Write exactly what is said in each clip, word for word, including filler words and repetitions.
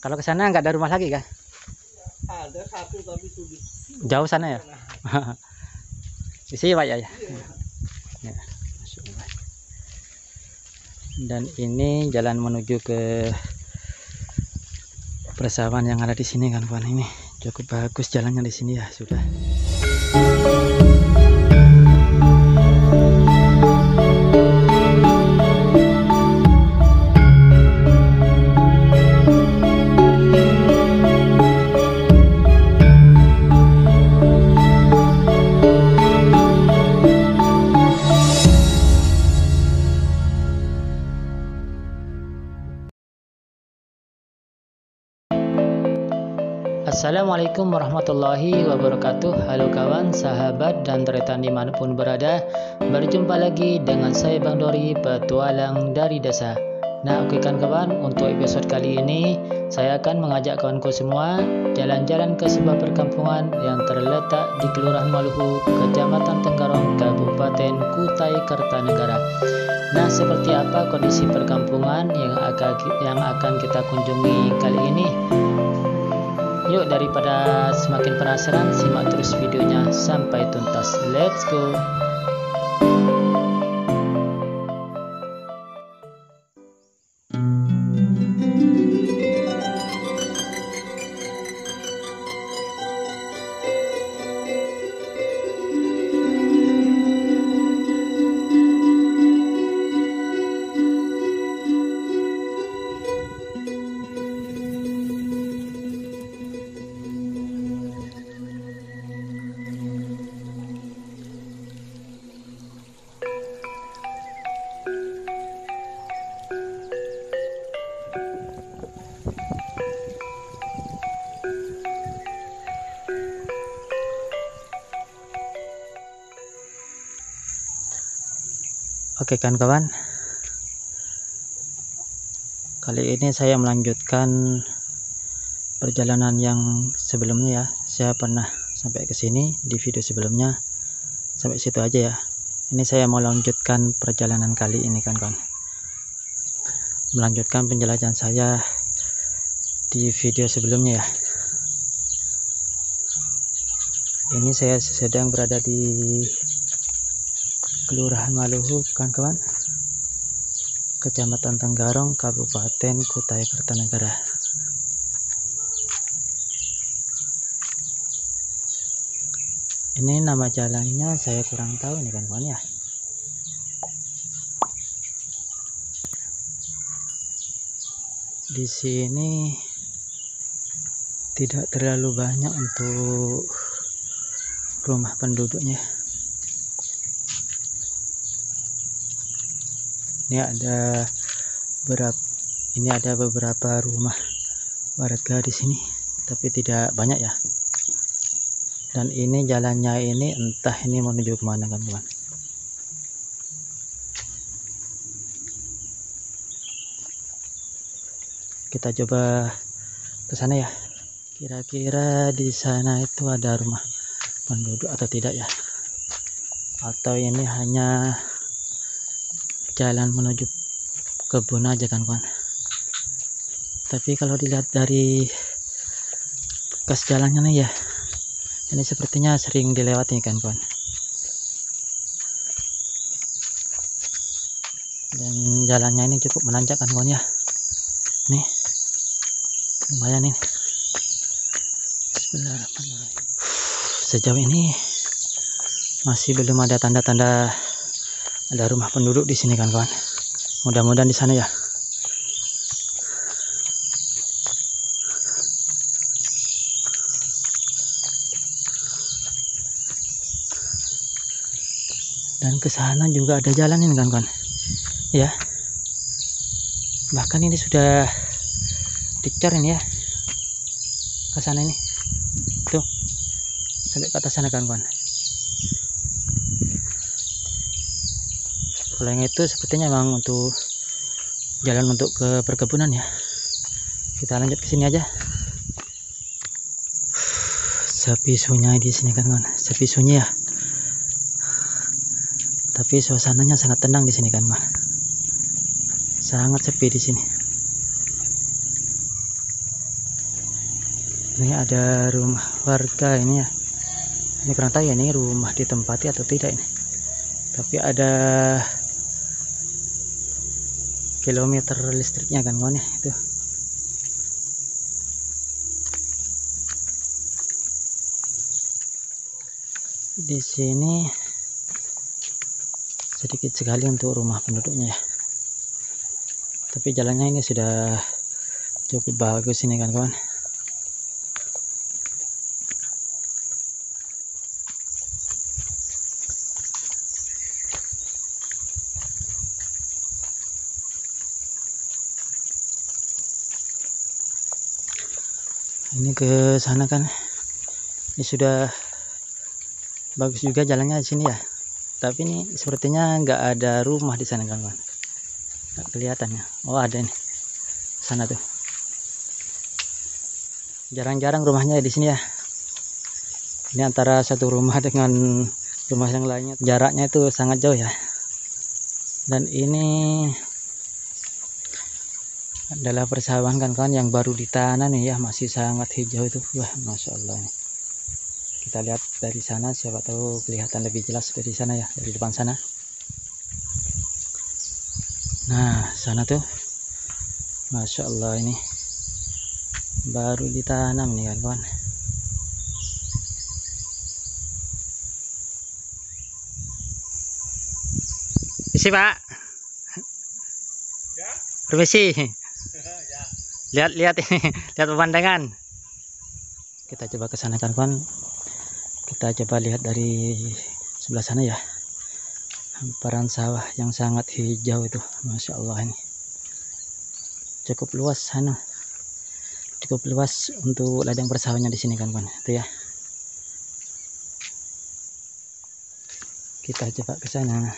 Kalau ke sana nggak ada rumah lagi kah? Ada satu tapi sulit. Jauh sana ya? Di sini Pak ya. Ya. Ya. Dan ini jalan menuju ke persawahan yang ada di sini kan Pak. Ini cukup bagus jalannya di sini ya sudah. Assalamualaikum warahmatullahi wabarakatuh. Halo kawan, sahabat, dan teretan dimanapun berada. Berjumpa lagi dengan saya Bang Dori Petualang dari desa. Nah oke kan kawan, untuk episode kali ini saya akan mengajak kawanku semua jalan-jalan ke sebuah perkampungan yang terletak di Kelurahan Maluhu, Kecamatan Tenggarong, Kabupaten Kutai Kartanegara. Nah seperti apa kondisi perkampungan yang akan, yang akan kita kunjungi kali ini? Yuk, daripada semakin penasaran, simak terus videonya sampai tuntas. Let's go! Oke kan kawan, kali ini saya melanjutkan perjalanan yang sebelumnya ya. Saya pernah sampai ke sini di video sebelumnya, sampai situ aja ya. Ini saya mau lanjutkan perjalanan kali ini kan kawan, melanjutkan penjelajahan saya di video sebelumnya ya. Ini saya sedang berada di Kelurahan Maluhu kan kawan, Kecamatan Tenggarong, Kabupaten Kutai Kartanegara. Ini nama jalannya saya kurang tahu nih kan kawan ya. Di sini tidak terlalu banyak untuk rumah penduduknya. Ini ada beberapa, ini ada beberapa rumah warga di sini, tapi tidak banyak ya. Dan ini jalannya ini entah ini menuju kemana kan kawan. Kita coba ke sana ya. Kira-kira di sana itu ada rumah penduduk atau tidak ya? Atau ini hanya jalan menuju kebun aja kan kawan. Tapi kalau dilihat dari bekas jalannya nih ya, ini sepertinya sering dilewati kan kawan. Dan jalannya ini cukup menanjak kan kawan ya. Nih lumayan nih. Sejauh ini masih belum ada tanda-tanda ada rumah penduduk di sini kan kawan. Mudah-mudahan di sana ya. Dan ke sana juga ada jalan ini kan kawan. Ya. Bahkan ini sudah dicar ini ya. Ke sana ini. Tuh. Sampai ke atas sana kan kawan. Kalau yang itu sepertinya memang untuk jalan untuk ke perkebunan ya. Kita lanjut ke sini aja. Sepi sunyi di sini kan kawan, sepi sunyi ya. Tapi suasananya sangat tenang di sini kan kawan. Sangat sepi di sini. Ini ada rumah warga ini ya. Ini kurang tahu ya ini rumah ditempati atau tidak ini. Tapi ada kilometer listriknya kan kawan ya itu. Di sini sedikit sekali untuk rumah penduduknya ya. Tapi jalannya ini sudah cukup bagus ini kan kawan. Ini ke sana kan, ini sudah bagus juga jalannya di sini ya. Tapi ini sepertinya nggak ada rumah di sana kawan, nggak kelihatannya. Oh ada ini, sana tuh. Jarang-jarang rumahnya di sini ya. Ini antara satu rumah dengan rumah yang lainnya jaraknya itu sangat jauh ya. Dan ini adalah persawahan kan kawan yang baru ditanam ya, masih sangat hijau itu. Wah masya Allah ini. Kita lihat dari sana, siapa tahu kelihatan lebih jelas dari sana ya, dari depan sana. Nah sana tuh masya Allah ini baru ditanam nih kan kawan. Permisi pak ya? Permisi. Lihat-lihat ini, lihat pemandangan. Kita coba kesana kan kawan. Kita coba lihat dari sebelah sana ya. Hamparan sawah yang sangat hijau itu, masya Allah ini. Cukup luas sana. Cukup luas untuk ladang persawahnya di sini kan kawan. Itu ya. Kita coba kesana.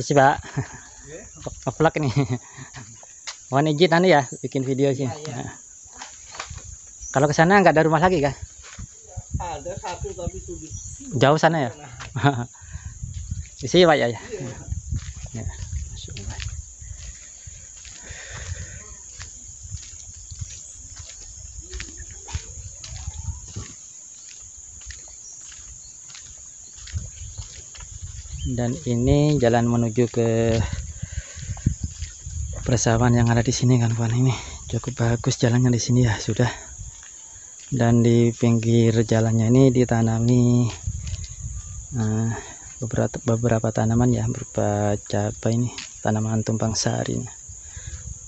Sih pak, ngeplak nih, mohon izin nanti ya bikin video sih. Ya, ya. Nah. Kalau ke sana nggak ada rumah lagi kah? Ada satu tapi sulit. Jauh sana ya? Di sini pak ya. Ya. Ya. Ya. Dan ini jalan menuju ke persawahan yang ada di sini kan kawan. Ini cukup bagus jalannya di sini ya sudah. Dan di pinggir jalannya ini ditanami uh, beberapa beberapa tanaman ya, berupa cabai ini, tanaman tumpang sari,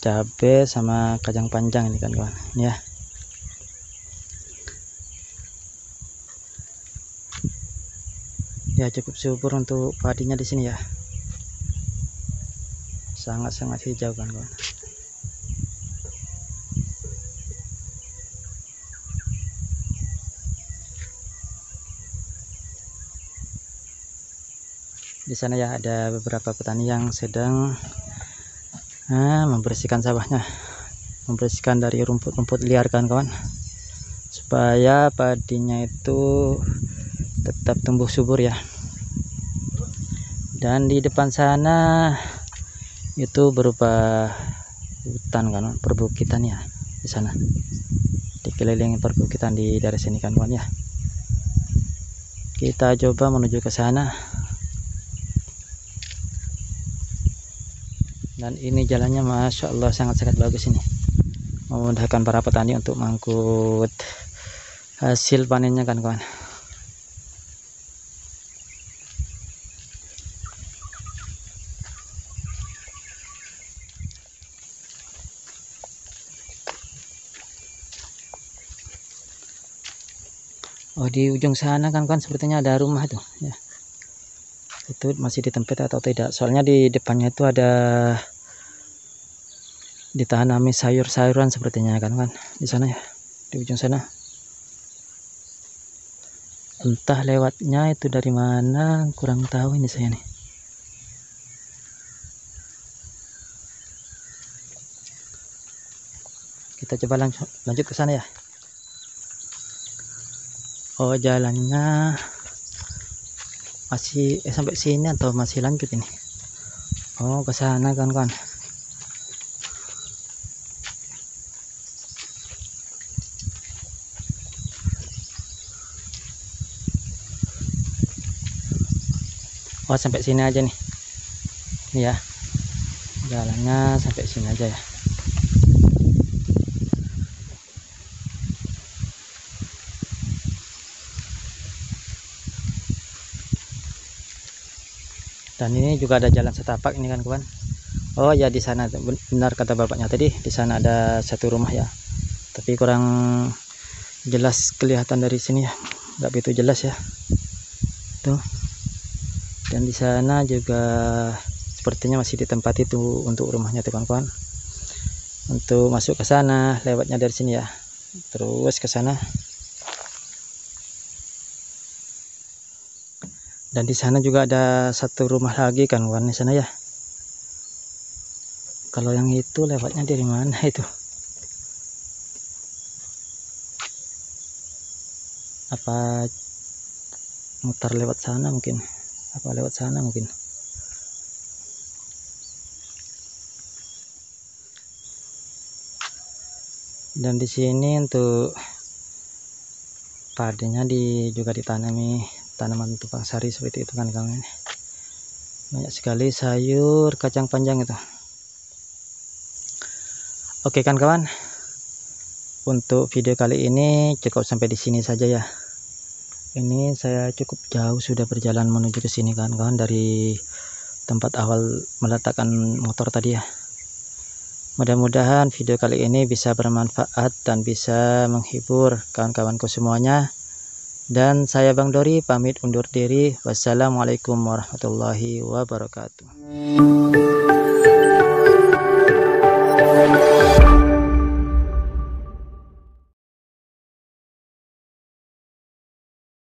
cabai sama kacang panjang ini kan kawan ini ya. Ya cukup subur untuk padinya di sini ya, sangat-sangat hijau kan kawan. Di sana ya ada beberapa petani yang sedang nah, membersihkan sawahnya, membersihkan dari rumput-rumput liar kan kawan, supaya padinya itu tetap tumbuh subur ya. Dan di depan sana itu berupa hutan kan, perbukitan ya di sana. Dikelilingi perbukitan di daerah sini kan kawan ya. Kita coba menuju ke sana. Dan ini jalannya masya Allah sangat-sangat bagus ini. Memudahkan para petani untuk mengangkut hasil panennya kan kawan. Oh di ujung sana kan kan sepertinya ada rumah tuh ya. Itu masih ditempati atau tidak, soalnya di depannya itu ada ditanami sayur-sayuran sepertinya kan kan di sana ya, di ujung sana. Entah lewatnya itu dari mana kurang tahu ini saya nih. Kita coba lanjut lanjut ke sana ya. Oh jalannya Masih eh, sampai sini atau masih lanjut ini? Oh, ke sana kawan-kawan. Oh, sampai sini aja nih. Ini ya. Jalannya sampai sini aja ya. Dan ini juga ada jalan setapak ini kan kawan. Oh ya, di sana benar kata bapaknya tadi, di sana ada satu rumah ya. Tapi kurang jelas kelihatan dari sini ya. Enggak begitu jelas ya. Tuh. Dan di sana juga sepertinya masih di tempat itu untuk rumahnya teman-teman. Untuk masuk ke sana lewatnya dari sini ya. Terus ke sana. Dan di sana juga ada satu rumah lagi kan kawan di sana ya. Kalau yang itu lewatnya dari mana itu? Apa mutar lewat sana mungkin? Apa lewat sana mungkin. Dan di sini untuk padinya di juga ditanami tanaman tukang sari seperti itu kan kawan. Banyak sekali sayur kacang panjang itu. Oke kan kawan. Untuk video kali ini cukup sampai di sini saja ya. Ini saya cukup jauh sudah berjalan menuju ke sini kawan-kawan dari tempat awal meletakkan motor tadi ya. Mudah-mudahan video kali ini bisa bermanfaat dan bisa menghibur kawan-kawanku semuanya. Dan saya Bang Dori pamit undur diri. Wassalamualaikum warahmatullahi wabarakatuh.